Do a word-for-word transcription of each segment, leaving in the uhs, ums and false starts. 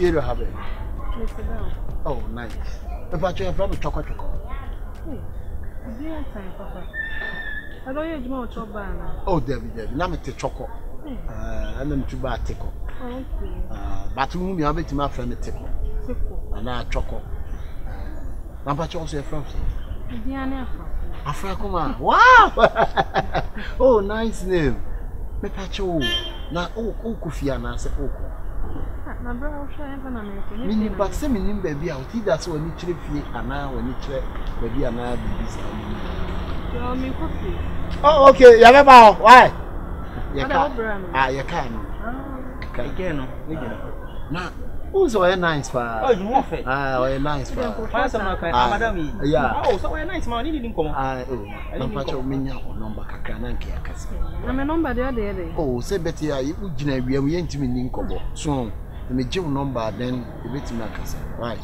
you have it? Oh, nice. But you have probably chocolate. Hey, it's dinner time, Papa. I don't hear you want to buy. Oh, Debbie, Debbie, now me take chocolate. I'm going to buy tickle. Okay. But you have it to my friend tickle. Tickle. And now chocolate. I'm going to also have from. Diana Afrakuma. Wow! Oh, nice name. Me pacho. Na o o kufia na se o ko. Na bro o sha e na me ko. Mini ba se mini ba bia o ti da se oni kire fie ana oni kire ba bia na bibi sa. Yo mi kofi. Oh, okay. Ya baba. Why? Ya ka. Ah, ya ka no. Ka ike no. Ni je na. Oh, so we're nice, pa. Oh, you want it? Ah, we're nice, pa. Pass on my madam. Yeah. Oh, so we're nice, man. You didn't come. Ah, oh. I'm patch of me nya number kakra na nkia kase. Na me number there there. Oh, say beti ya you gina wiya we ntimi ni nkobo. So, me give number then e beti na kase. Why?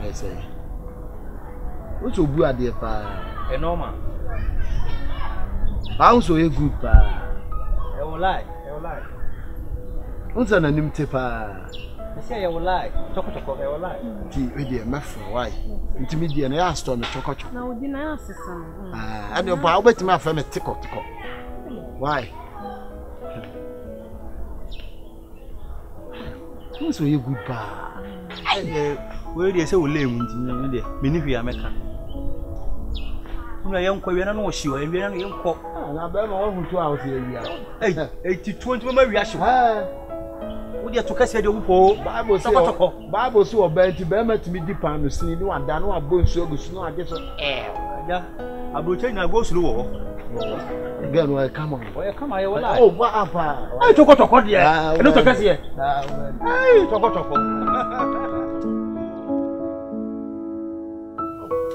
I say. What obu ade pa? E normal. How so e good pa? E will lie. E will lie. Unza na nimte pa. I say I will lie. Choco choco, I will lie. Ti, we dey make for why? Intermediate na ask on choco choco. Na we dey na ask some. Ah, I dey buy obet me afem tickle tickle. Why? Who so you good pa? I dey we dey say we lay mu ntin we dey. Me ni hwia meka. Una yenko we na no hwia, we na no yenko. Na be ma wo hutu a wo se hwia. Eh, eighty-two me ma hwia hwe. Ha. Bible so obenti bema timi di pan no sini ni wada no abo nsu agusu no age so eh ada abroche na go suru wo again why come on why come here why oh what apa eh toko toko de eh no toko se eh eh toko toko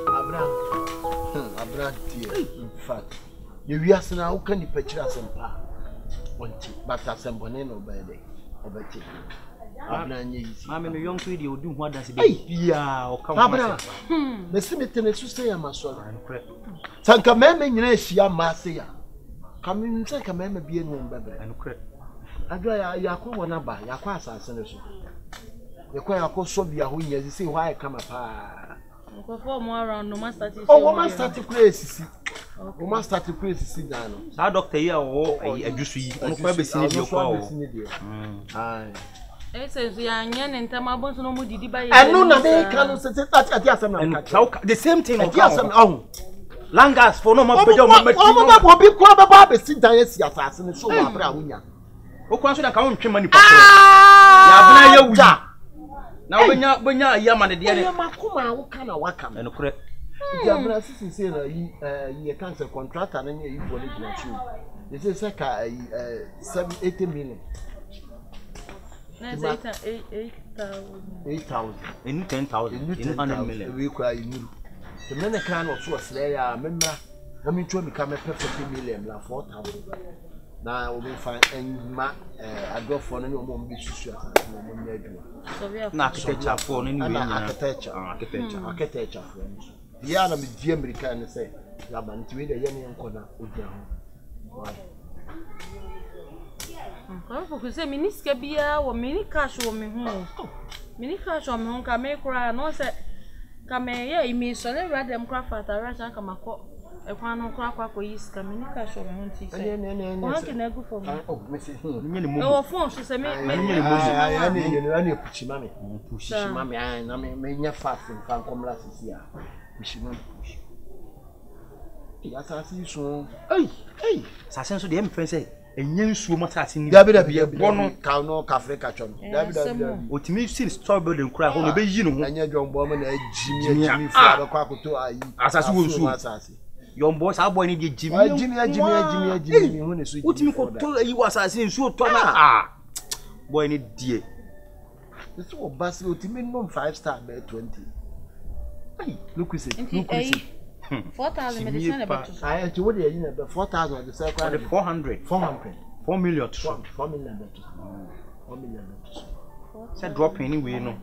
abra abra dear in fact you wias na wo kan ni pachira sempa wonti but asembone no bede obati abna nyezi mama me yonko ide odi hu adanse be ya o kan abna me simete na susay amaso sanka meme nyina ehia mase ya kamin sanka meme bie no mbebe anukre adwa ya yakwa wona ba yakwa asase ne so yakwa yakwa so bia ho nyezi si ho ai kama pa ko fo mo around no master ti o wo master ti crazy o master ti crazy si dano sa doctor yi o ajusu yi no kwa be sini bi kwa o ai e se zu ya nya ne ntama bonso no mu didi ba ye anu na dey kanu se se tati ati asem na ka the same thing o ka asem ahu langas for no ma pejo ma meti o mo ba bo bi kwa ba ba be si dan ye si asase ne so wa bra ho nya o kwa so na ka wo ntwe mani papro ya bna ye wuja na benya benya yama ne de ne makoma woka na waka me nokre jamra sisi se na yi yi cancer contractor na yi bole ginachu they say say ka seven eighty million na say eight thousand in ten thousand in one hundred million we kwa inuru the men kan of so slayer memra na me twa me ka me fifty million la four thousand na we be find enma adofo no mo mbi susu asa mo mo adwa na architecture for no ni we na architecture architecture architecture for ya na me di america ne say ya ba nti we dey yan yan ko na odia ho nko ko ko say miniska bia wo mini cash wo me hu mini cash wo me hu ka me kura no say ka me ye imi so le radem kra fata rasha ka makọ e kwa no kwa kwa koyiska mini cash wo me hu ti say o han na gu for me o me say me ni mo o fon so say me me ni mo ya ni ya ni puchi mami puchi mami ai na me me nya fast nkan komla sisi ya pushi na pushi ya sasi so ei ei sasi so de em fen say enye nsuo matati ni da bi da bi bono ka no ka africa chom da bi da bi otimi see strawberry nkura ho no be yi no ho anya jombo ma na jimi jimi fa ba kwa koto ayi asasi wo nsuo asasi yombo sa boy ni de jimi jimi jimi jimi ni ho ne so otimi ko to ayi wa asasi nsuo to na ah boy ni die this wo basi otimi no five star be twenty. Hey, look is it. Look is it. four thousand medicine about. I to what you know four thousand the circle four hundred four hundred four million four million four million. Say drop anyway no.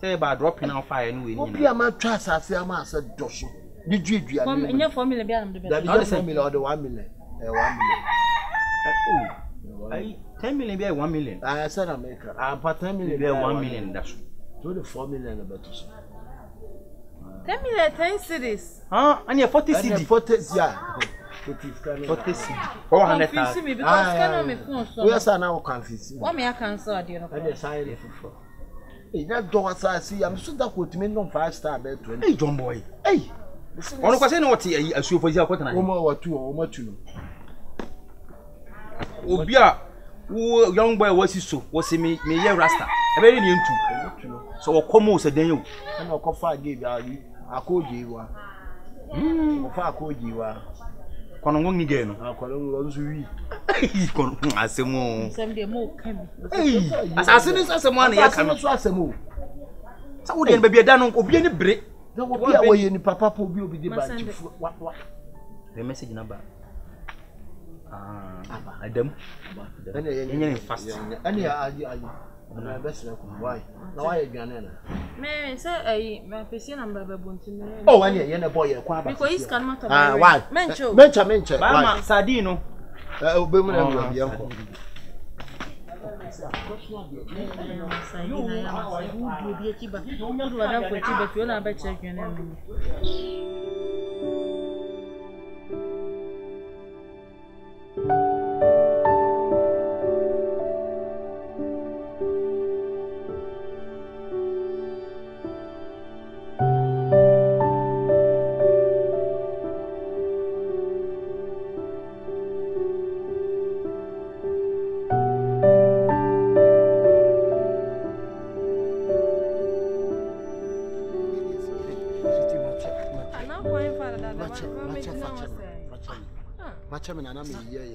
Say by dropping out fire anyway. What be am trust as am as do so. Di due due. Come enya four million be am the better. That is four million or the one million. Eh one million. I, ten million be one million. I said America. I part ten million. Be one million, that's twenty-four million about to say. ten million, ten cities. Huh? And you're forty cities. forty cities, yeah. forty cities. four hundred thousand. Me because I can't cancel. We are now confusing. Why me I cancel? I don't know. I decided for. Hey, that door I see. I'm sure that could mean no five star bed twenty. Hey, John boy. Hey. On ne connaît n'importe qui. Je suis opposé à quoi t'en as. Au moins tu, au moins tu. Au bien, ou young boy was so, was me me ye rasta. I very new too. So we come out today. I'm not confident give you. I call you. Hmm. I call you. Konongo ni geno. Ah, konongo nzuri. Konongo asemo. Sembe mo kami. Hey, asasini asemo na ya kami. Asasini asemo. Sa wo den bebia danon obi ni bre. Na obi a wo ye ni papa po obi obi de ba chifu. The message number. Ah, aba adam. Ene yenye fast. Ene ya ayi ayi. Na best na kumbai. Na wa ye gane na. Me say eh my face number be bunti. Oh, ene ye na boy ye kwa ba. Because can matter. Ah, why? Mencho. Mencho mencho. Ba ma sadi no. Eh obe mu na bi yanko. You you be chiba. You no do adam ko chiba, you na ba check you na.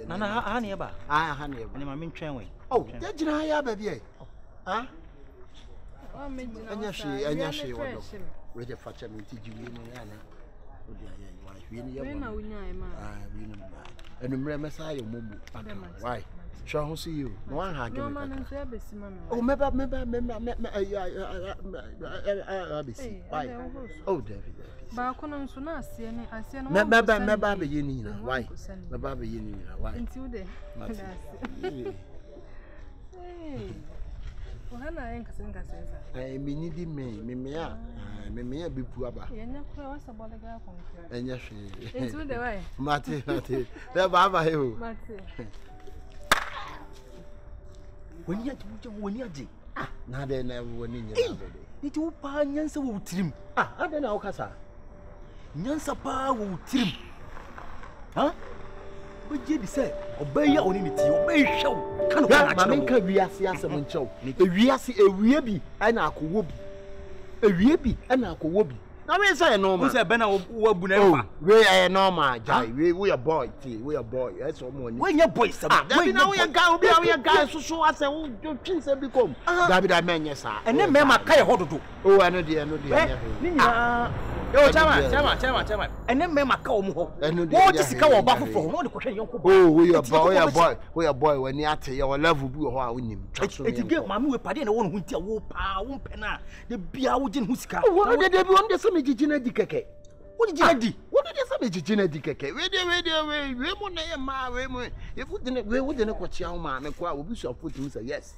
Nana, how near by? I honey, and I mean, trainway. Oh, that's an eye, baby. Ah, I mean, she and yes, she will read a father. You mean, I remember Messiah Mumu. Why? Shall see you? One hug, oh, maybe, maybe, maybe, maybe, I'll be seen. Oh, David. Ba kuna nsuna si ene asiano. Me me ba me ba be yini na why? Me ba be yini na why? Ntiude. Hey. Ohana en kasen kasen sa. Eh me ni di me me me a me me a bi pu aba. Yenya kura wa sabole ga konke. Enya hwe. Ntiude why? Mate mate. Da ba ba he o. Mate. Woni ya tu woni aje. Ah na de na woni nya na de. Ni tu pa nyansa wo trim. Ah ade na wo kasa. Nyansa pa wo tirim ha oje bi se obeya oni ni ti obeya hwew kan kan ma men ka wiase asem nchew wiase ewie bi ana akowo bi ewie bi ana akowo bi na we say normal we say be na wo bu na fa we are normal guy we we a boy ti we a boy that's all money we your boy sir we na we guy obi we guy susu ase wo twin se bi kom david i men yesa ene me ma kai hododo oh ano de ano de ni nyina. Yo, chairman, chairman, chairman, chairman. And then me maka omo ho. What is sika wo ba fofo ho? No de kwhwe yenko. Oh, we are boy, we are boy, we are boy. When you at your level bi ho a wonim. It give mama we pade na won ho ntia wo pa, wo pen na. De bia wo gin ho sika. Wo de de bi won de se me gigina di keke. Wo de gigina di. Wo de se me gigina di keke. We de we de we we mo na ye ma we mo. If we de we we de na kwachia ho ma me kwa obi so afo tim say yes.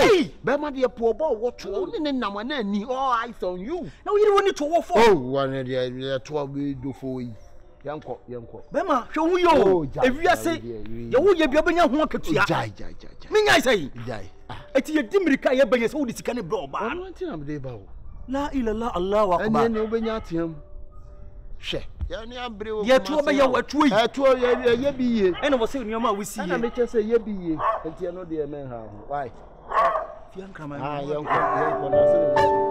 Hey, be ma de po bo wo to o ne na ma na ni all eyes on you. Now you want to wo for. Oh, one of the twelve do for you. Yanko, yanko. Be ma hwe hu yo. Ewiase. Ye wo ye bia benya ho akatua. Jai, jai, jai. Me nyai say. Jai. Eti ye dimirika ye benya so wo de sika ne bro ba. One thing am dey ba wo. La ilaha Allahu akbar. Anye ne obenya tiam. Hwe. Ye tuo be ye watu yi. E tuo ye ye bi ye. E no wo se nyo ma wo si ye. Ana me che say ye bi ye. Enti e no de men ha ho. Why? Fian kama. Ah, yanko, yanko na se.